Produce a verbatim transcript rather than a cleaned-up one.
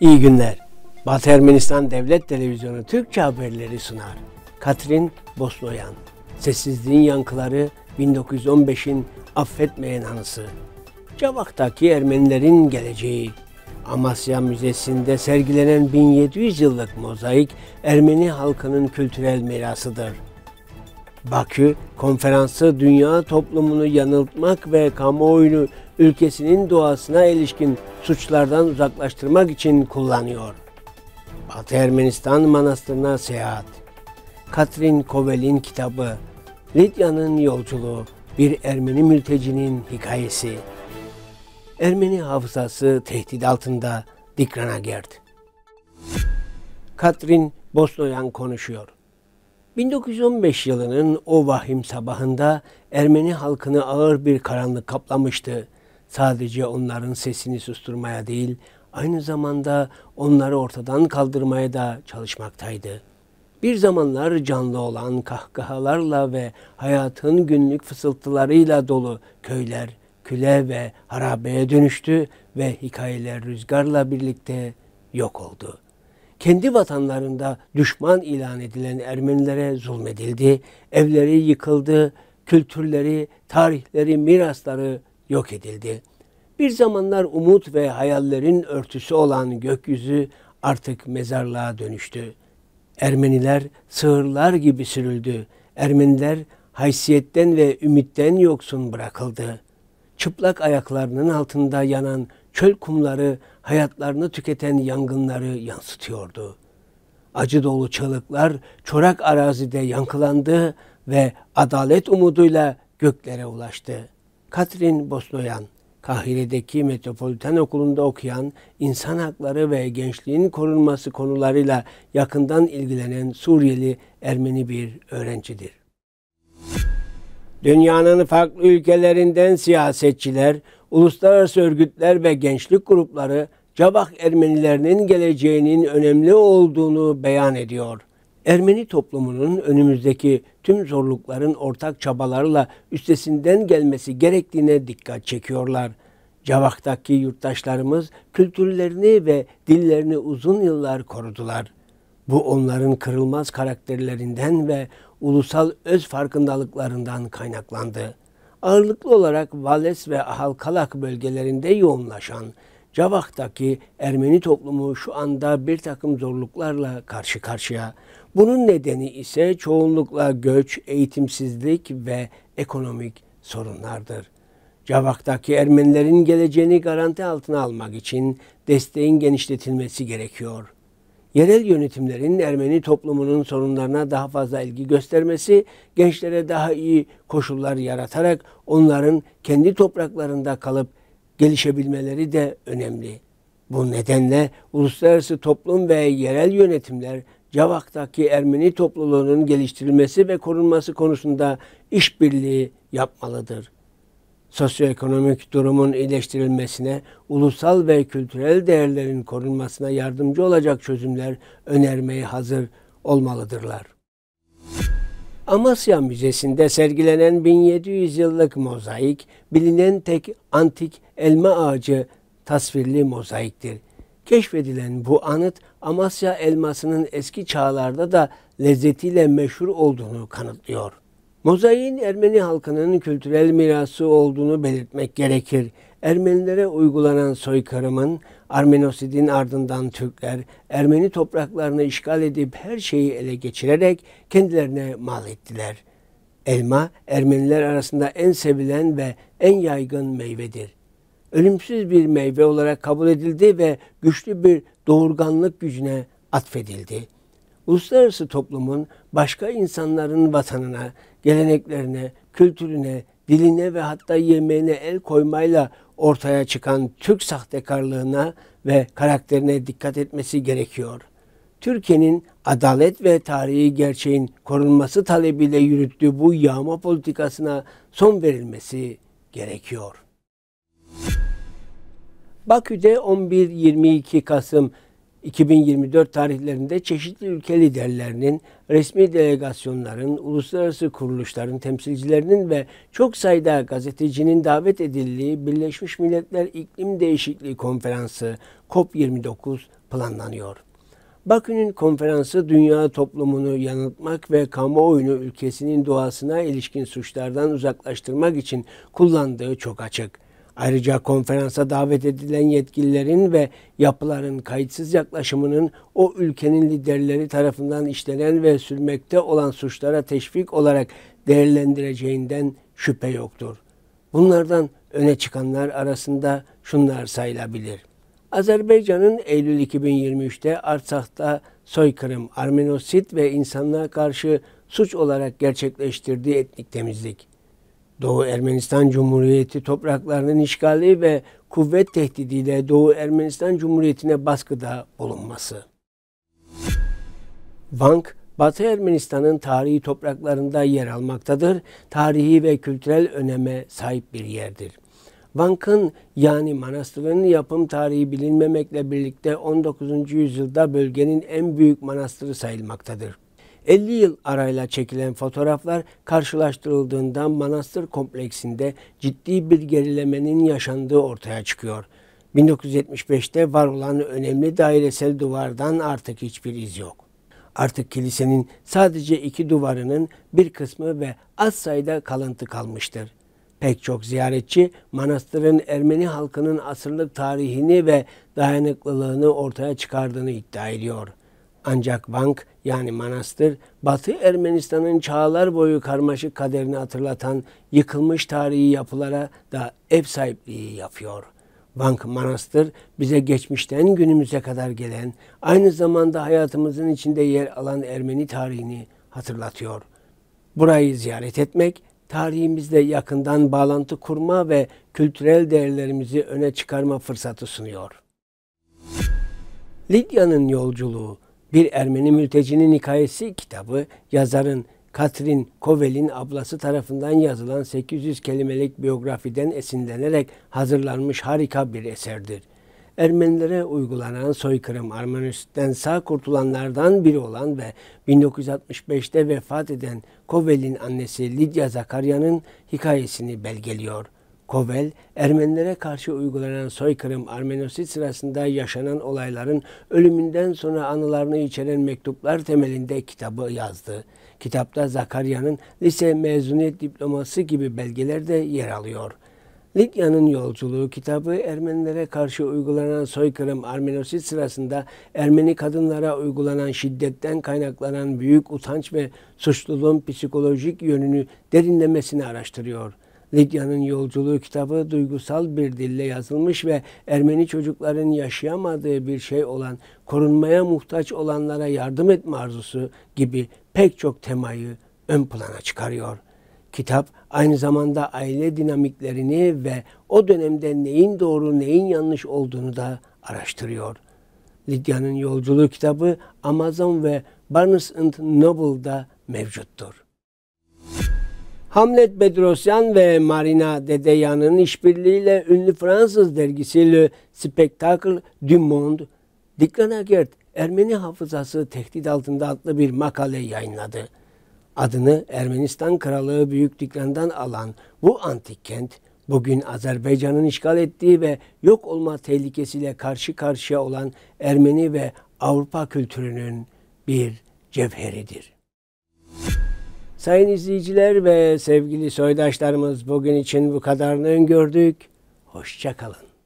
İyi günler. Batı Ermenistan Devlet Televizyonu Türkçe haberleri sunar. Katrin Bosnoyan. Sessizliğin yankıları bin dokuz yüz on beşin affetmeyen anısı. Javakhk'taki Ermenilerin geleceği. Amasya Müzesi'nde sergilenen bin yedi yüz yıllık mozaik Ermeni halkının kültürel mirasıdır. Bakü konferansı dünya toplumunu yanıltmak ve kamuoyunu ülkesinin doğasına ilişkin suçlardan uzaklaştırmak için kullanıyor. Batı Ermenistan Manastırı'na seyahat. Katrin Kovel'in kitabı Lidya'nın Yolculuğu, bir Ermeni mültecinin hikayesi. Ermeni hafızası tehdit altında, Dikranagert. Katrin Bosnoyan konuşuyor. bin dokuz yüz on beş yılının o vahim sabahında Ermeni halkını ağır bir karanlık kaplamıştı. Sadece onların sesini susturmaya değil, aynı zamanda onları ortadan kaldırmaya da çalışmaktaydı. Bir zamanlar canlı olan kahkahalarla ve hayatın günlük fısıltılarıyla dolu köyler küle ve harabeye dönüştü ve hikayeler rüzgarla birlikte yok oldu. Kendi vatanlarında düşman ilan edilen Ermenilere zulmedildi, evleri yıkıldı, kültürleri, tarihleri, mirasları yok edildi. Bir zamanlar umut ve hayallerin örtüsü olan gökyüzü artık mezarlığa dönüştü. Ermeniler sığırlar gibi sürüldü. Ermeniler haysiyetten ve ümitten yoksun bırakıldı. Çıplak ayaklarının altında yanan çöl kumları hayatlarını tüketen yangınları yansıtıyordu. Acı dolu çığlıklar çorak arazide yankılandı ve adalet umuduyla göklere ulaştı. Katrin Bosnoyan, Kahire'deki Metropolitan Okulu'nda okuyan, insan hakları ve gençliğin korunması konularıyla yakından ilgilenen Suriyeli Ermeni bir öğrencidir. Dünyanın farklı ülkelerinden siyasetçiler, uluslararası örgütler ve gençlik grupları Cavakh Ermenilerinin geleceğinin önemli olduğunu beyan ediyor. Ermeni toplumunun önümüzdeki tüm zorlukların ortak çabalarla üstesinden gelmesi gerektiğine dikkat çekiyorlar. Javakhk'taki yurttaşlarımız kültürlerini ve dillerini uzun yıllar korudular. Bu onların kırılmaz karakterlerinden ve ulusal öz farkındalıklarından kaynaklandı. Ağırlıklı olarak Vales ve Halkalak bölgelerinde yoğunlaşan Javakhk'taki Ermeni toplumu şu anda bir takım zorluklarla karşı karşıya. Bunun nedeni ise çoğunlukla göç, eğitimsizlik ve ekonomik sorunlardır. Javakhk'taki Ermenilerin geleceğini garanti altına almak için desteğin genişletilmesi gerekiyor. Yerel yönetimlerin Ermeni toplumunun sorunlarına daha fazla ilgi göstermesi, gençlere daha iyi koşullar yaratarak onların kendi topraklarında kalıp gelişebilmeleri de önemli. Bu nedenle uluslararası toplum ve yerel yönetimler Javakhk'taki Ermeni topluluğunun geliştirilmesi ve korunması konusunda işbirliği yapmalıdır. Sosyoekonomik durumun iyileştirilmesine, ulusal ve kültürel değerlerin korunmasına yardımcı olacak çözümler önermeye hazır olmalıdırlar. Amasya Müzesi'nde sergilenen bin yedi yüz yıllık mozaik, bilinen tek antik elma ağacı tasvirli mozaiktir. Keşfedilen bu anıt, Amasya elmasının eski çağlarda da lezzetiyle meşhur olduğunu kanıtlıyor. Mozaiğin Ermeni halkının kültürel mirası olduğunu belirtmek gerekir. Ermenilere uygulanan soykırımın, Armenosid'in ardından Türkler, Ermeni topraklarını işgal edip her şeyi ele geçirerek kendilerine mal ettiler. Elma, Ermeniler arasında en sevilen ve en yaygın meyvedir. Ölümsüz bir meyve olarak kabul edildi ve güçlü bir doğurganlık gücüne atfedildi. Uluslararası toplumun başka insanların vatanına, geleneklerine, kültürüne, diline ve hatta yemeğine el koymayla ortaya çıkan Türk sahtekarlığına ve karakterine dikkat etmesi gerekiyor. Türkiye'nin adalet ve tarihi gerçeğin korunması talebiyle yürüttüğü bu yağma politikasına son verilmesi gerekiyor. Bakü'de on bir yirmi iki Kasım iki bin yirmi dört tarihlerinde çeşitli ülke liderlerinin, resmi delegasyonların, uluslararası kuruluşların temsilcilerinin ve çok sayıda gazetecinin davet edildiği Birleşmiş Milletler İklim Değişikliği Konferansı C O P yirmi dokuz planlanıyor. Bakü'nün konferansı dünya toplumunu yanıltmak ve kamuoyunu ülkesinin doğasına ilişkin suçlardan uzaklaştırmak için kullandığı çok açık. Ayrıca konferansa davet edilen yetkililerin ve yapıların kayıtsız yaklaşımının o ülkenin liderleri tarafından işlenen ve sürmekte olan suçlara teşvik olarak değerlendireceğinden şüphe yoktur. Bunlardan öne çıkanlar arasında şunlar sayılabilir. Azerbaycan'ın Eylül iki bin yirmi üç'te Artsakh'ta soykırım, Armenosid ve insanlığa karşı suç olarak gerçekleştirdiği etnik temizlik, Doğu Ermenistan Cumhuriyeti topraklarının işgali ve kuvvet tehdidiyle Doğu Ermenistan Cumhuriyeti'ne baskıda bulunması. Vank, Batı Ermenistan'ın tarihi topraklarında yer almaktadır. Tarihi ve kültürel öneme sahip bir yerdir. Vank'ın yani manastırının yapım tarihi bilinmemekle birlikte on dokuzuncu yüzyılda bölgenin en büyük manastırı sayılmaktadır. elli yıl arayla çekilen fotoğraflar karşılaştırıldığında manastır kompleksinde ciddi bir gerilemenin yaşandığı ortaya çıkıyor. bin dokuz yüz yetmiş beş'te var olan önemli dairesel duvardan artık hiçbir iz yok. Artık kilisenin sadece iki duvarının bir kısmı ve az sayıda kalıntı kalmıştır. Pek çok ziyaretçi manastırın Ermeni halkının asırlık tarihini ve dayanıklılığını ortaya çıkardığını iddia ediyor. Ancak Vank yani manastır Batı Ermenistan'ın çağlar boyu karmaşık kaderini hatırlatan yıkılmış tarihi yapılara da ev sahipliği yapıyor. Vank Manastır bize geçmişten günümüze kadar gelen, aynı zamanda hayatımızın içinde yer alan Ermeni tarihini hatırlatıyor. Burayı ziyaret etmek, tarihimizle yakından bağlantı kurma ve kültürel değerlerimizi öne çıkarma fırsatı sunuyor. Lidya'nın Yolculuğu, bir Ermeni mültecinin hikayesi kitabı, yazarın Katrin Kovel'in ablası tarafından yazılan sekiz yüz kelimelik biyografiden esinlenerek hazırlanmış harika bir eserdir. Ermenilere uygulanan soykırım, Armenosid'den sağ kurtulanlardan biri olan ve bin dokuz yüz altmış beş'te vefat eden Kovel'in annesi Lidya Zakarya'nın hikayesini belgeliyor. Kovel, Ermenilere karşı uygulanan soykırım, Armenosid sırasında yaşanan olayların ölümünden sonra anılarını içeren mektuplar temelinde kitabı yazdı. Kitapta Zakarya'nın lise mezuniyet diploması gibi belgeler de yer alıyor. Lidya'nın Yolculuğu kitabı Ermenilere karşı uygulanan soykırım, Armenosid sırasında Ermeni kadınlara uygulanan şiddetten kaynaklanan büyük utanç ve suçluluğun psikolojik yönünü derinlemesine araştırıyor. Lidya'nın Yolculuğu kitabı duygusal bir dille yazılmış ve Ermeni çocukların yaşayamadığı bir şey olan, korunmaya muhtaç olanlara yardım etme arzusu gibi pek çok temayı ön plana çıkarıyor. Kitap aynı zamanda aile dinamiklerini ve o dönemde neyin doğru neyin yanlış olduğunu da araştırıyor. Lidya'nın Yolculuğu kitabı Amazon ve Barnes and Noble'da mevcuttur. Hamlet Bedrosyan ve Marina Dedeyan'ın işbirliğiyle ünlü Fransız dergisi Le Spectacle du Monde, Dikranagert Ermeni hafızası tehdit altında adlı bir makale yayınladı. Adını Ermenistan Kralı Büyük Dikran'dan alan bu antik kent, bugün Azerbaycan'ın işgal ettiği ve yok olma tehlikesiyle karşı karşıya olan Ermeni ve Avrupa kültürünün bir cevheridir. Sayın izleyiciler ve sevgili soydaşlarımız, bugün için bu kadarını öngördük. Hoşça kalın.